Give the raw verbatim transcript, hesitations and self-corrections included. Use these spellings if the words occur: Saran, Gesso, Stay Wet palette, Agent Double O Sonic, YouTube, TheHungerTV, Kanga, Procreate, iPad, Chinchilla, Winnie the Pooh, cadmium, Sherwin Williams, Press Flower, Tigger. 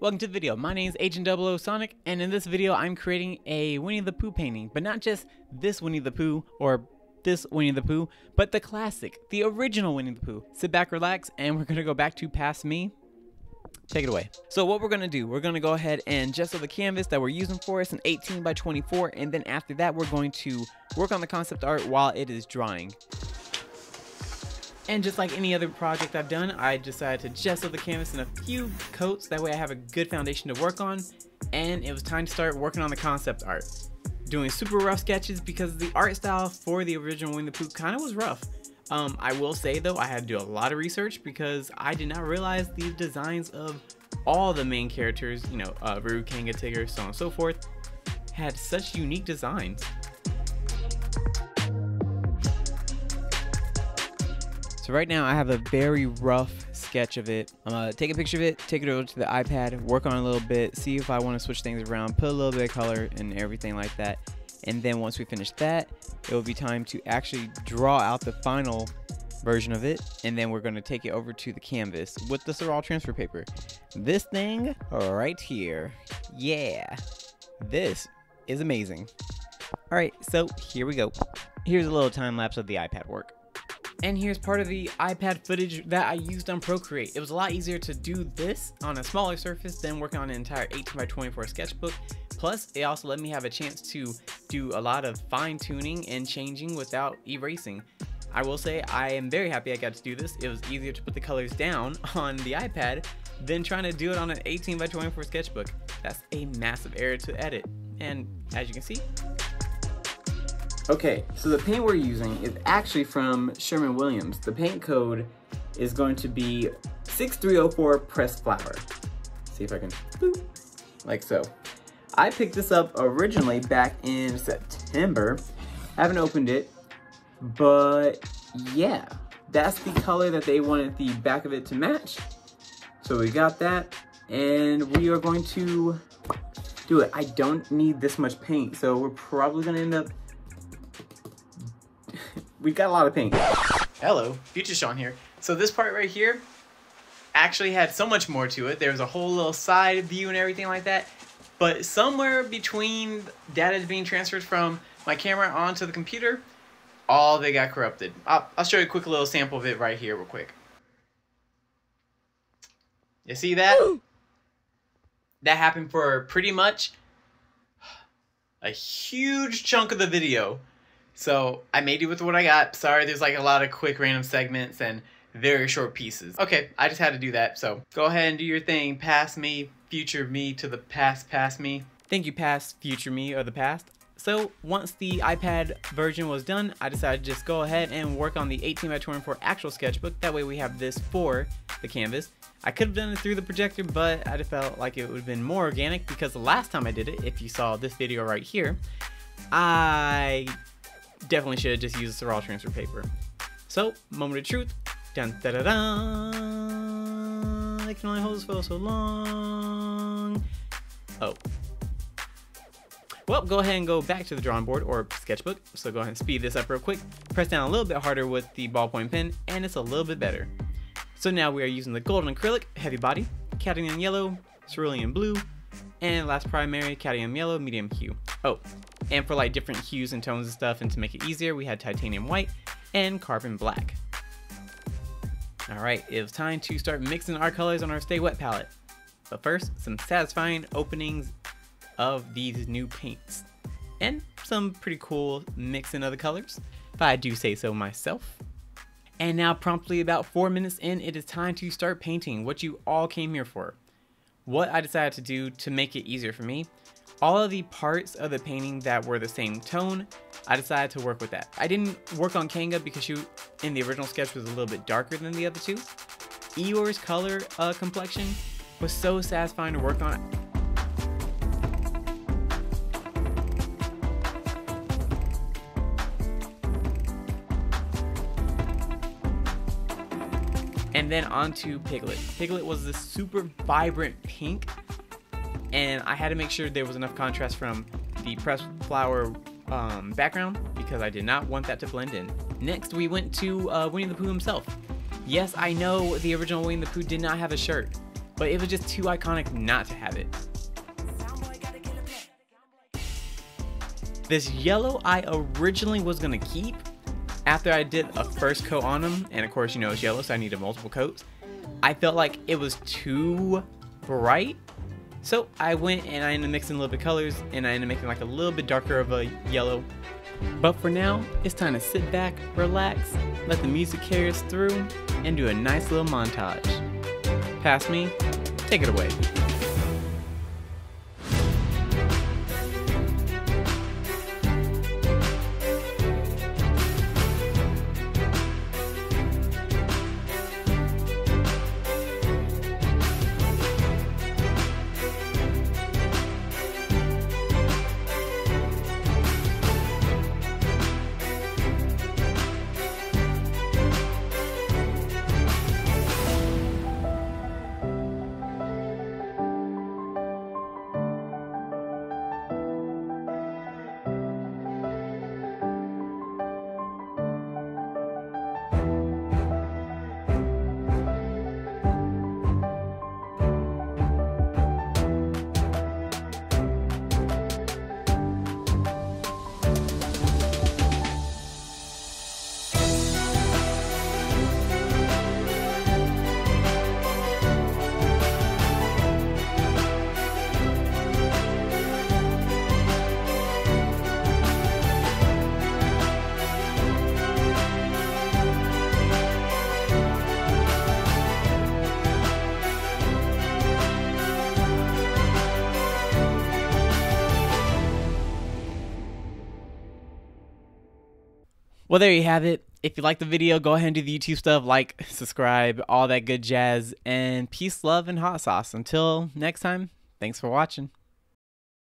Welcome to the video. My name is Agent Double O Sonic, and in this video I'm creating a Winnie the Pooh painting, but not just this Winnie the Pooh or this Winnie the Pooh, but the classic, the original Winnie the Pooh. Sit back, relax, and we're gonna go back to past me. Take it away. So what we're gonna do, we're gonna go ahead and gesso the canvas that we're using for us, an eighteen by twenty-four, and then after that we're going to work on the concept art while it is drying. And just like any other project I've done, I decided to gesso the canvas in a few coats. That way I have a good foundation to work on. And it was time to start working on the concept art. Doing super rough sketches because the art style for the original Winnie the Pooh kind of was rough. Um, I will say though, I had to do a lot of research because I did not realize the designs of all the main characters, you know, uh, Roo, Kanga, Tigger, so on and so forth, had such unique designs. Right now I have a very rough sketch of it. I'm gonna take a picture of it, take it over to the iPad, work on it a little bit, see if I want to switch things around, put a little bit of color and everything like that. And then once we finish that, it will be time to actually draw out the final version of it. And then we're gonna take it over to the canvas with the Saran transfer paper. This thing right here. Yeah, this is amazing. All right, so here we go. Here's a little time lapse of the iPad work. And here's part of the iPad footage that I used on Procreate. It was a lot easier to do this on a smaller surface than working on an entire eighteen by twenty-four sketchbook. Plus, it also let me have a chance to do a lot of fine tuning and changing without erasing. I will say I am very happy I got to do this. It was easier to put the colors down on the iPad than trying to do it on an eighteen by twenty-four sketchbook. That's a massive error to edit. And as you can see, okay, so the paint we're using is actually from Sherwin Williams. The paint code is going to be six three oh four Press Flower. See if I can, boop, like so. I picked this up originally back in September. Haven't opened it, but yeah, that's the color that they wanted the back of it to match. So we got that, and we are going to do it. I don't need this much paint, so we're probably gonna end up. We've got a lot of paint. Hello, Future Sean here. So this part right here actually had so much more to it. There was a whole little side view and everything like that. But somewhere between data being transferred from my camera onto the computer, all they got corrupted. I'll, I'll show you a quick little sample of it right here real quick. You see that? Ooh. That happened for pretty much a huge chunk of the video. So I made it with what I got. Sorry, there's like a lot of quick random segments and very short pieces. Okay, I just had to do that. So go ahead and do your thing. Past me, future me to the past, past me. Thank you, past, future me, or the past. So once the iPad version was done, I decided to just go ahead and work on the eighteen by twenty-four actual sketchbook. That way we have this for the canvas. I could have done it through the projector, but I just felt like it would have been more organic because the last time I did it, if you saw this video right here, I definitely should have just used the raw transfer paper. So, moment of truth. Dun da da da. I can only hold this photo so long. Oh. Well, go ahead and go back to the drawing board or sketchbook. So go ahead and speed this up real quick. Press down a little bit harder with the ballpoint pen, and it's a little bit better. So now we are using the golden acrylic, heavy body, cadmium yellow, cerulean blue, and last primary, cadmium yellow, medium hue. Oh, and for like different hues and tones and stuff, and to make it easier, we had titanium white and carbon black. All right, it was time to start mixing our colors on our Stay Wet palette. But first, some satisfying openings of these new paints and some pretty cool mixing of the colors, if I do say so myself. And now promptly about four minutes in, it is time to start painting what you all came here for. What I decided to do to make it easier for me, all of the parts of the painting that were the same tone, I decided to work with that. I didn't work on Kanga because she, in the original sketch, was a little bit darker than the other two. Eeyore's color uh, complexion was so satisfying to work on. And then on to Piglet. Piglet was this super vibrant pink, and I had to make sure there was enough contrast from the Press Flower um, background because I did not want that to blend in. Next, we went to uh, Winnie the Pooh himself. Yes, I know the original Winnie the Pooh did not have a shirt, but it was just too iconic not to have it. This yellow I originally was gonna keep after I did a first coat on them, and of course, you know, it's yellow, so I needed multiple coats. I felt like it was too bright, so I went and I ended up mixing a little bit of colors, and I ended up making like a little bit darker of a yellow. But for now, it's time to sit back, relax, let the music carry us through, and do a nice little montage. Pass me, take it away. Well, there you have it. If you like the video, go ahead and do the YouTube stuff, like, subscribe, all that good jazz, and peace, love, and hot sauce. Until next time, thanks for watching.